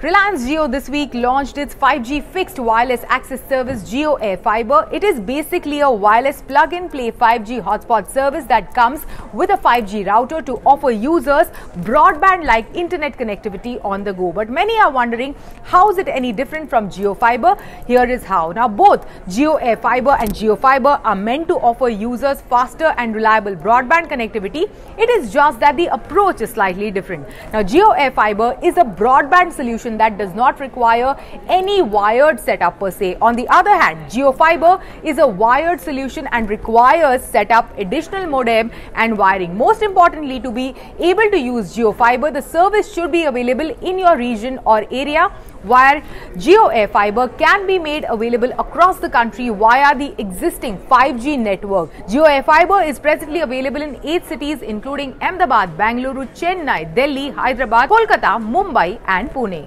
Reliance Jio this week launched its 5G fixed wireless access service Jio AirFiber. It is basically a wireless plug-and-play 5G hotspot service that comes with a 5G router to offer users broadband-like internet connectivity on the go. But many are wondering, how is it any different from Jio Fiber? Here is how. Now, both Jio AirFiber and Jio Fiber are meant to offer users faster and reliable broadband connectivity. It is just that the approach is slightly different. Now, Jio AirFiber is a broadband solution that does not require any wired setup per se. On the other hand, Jio Fiber is a wired solution and requires setup, additional modem and wiring. Most importantly, to be able to use Jio Fiber, the service should be available in your region or area, while Jio AirFiber can be made available across the country via the existing 5G network. Jio AirFiber is presently available in 8 cities including Ahmedabad, Bangalore, Chennai, Delhi, Hyderabad, Kolkata, Mumbai and Pune.